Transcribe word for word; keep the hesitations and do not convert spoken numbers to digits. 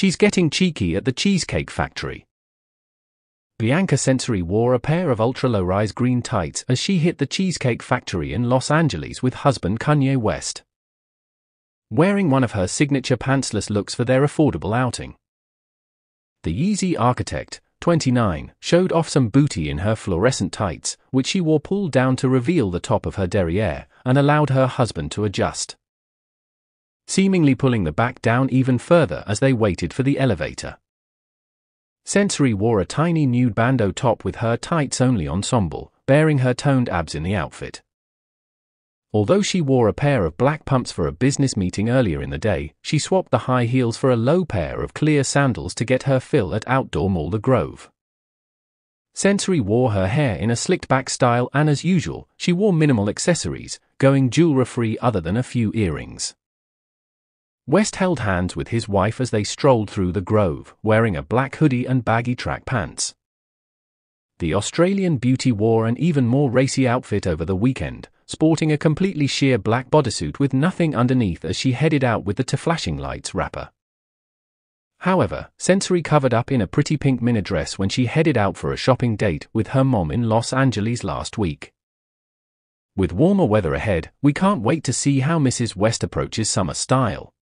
She's getting cheeky at the Cheesecake Factory. Bianca Censori wore a pair of ultra-low-rise green tights as she hit the Cheesecake Factory in Los Angeles with husband Kanye West, wearing one of her signature pantsless looks for their affordable outing. The Yeezy architect, twenty-nine, showed off some booty in her fluorescent tights, which she wore pulled down to reveal the top of her derriere, and allowed her husband to adjust, seemingly pulling the back down even further as they waited for the elevator. Censori wore a tiny nude bandeau top with her tights-only ensemble, bearing her toned abs in the outfit. Although she wore a pair of black pumps for a business meeting earlier in the day, she swapped the high heels for a low pair of clear sandals to get her fill at outdoor mall The Grove. Censori wore her hair in a slicked-back style, and as usual, she wore minimal accessories, going jewelry-free other than a few earrings. West held hands with his wife as they strolled through The Grove, wearing a black hoodie and baggy track pants. The Australian beauty wore an even more racy outfit over the weekend, sporting a completely sheer black bodysuit with nothing underneath as she headed out with the To Flashing Lights rapper. However, Censori covered up in a pretty pink mini-dress when she headed out for a shopping date with her mom in Los Angeles last week. With warmer weather ahead, we can't wait to see how Missus West approaches summer style.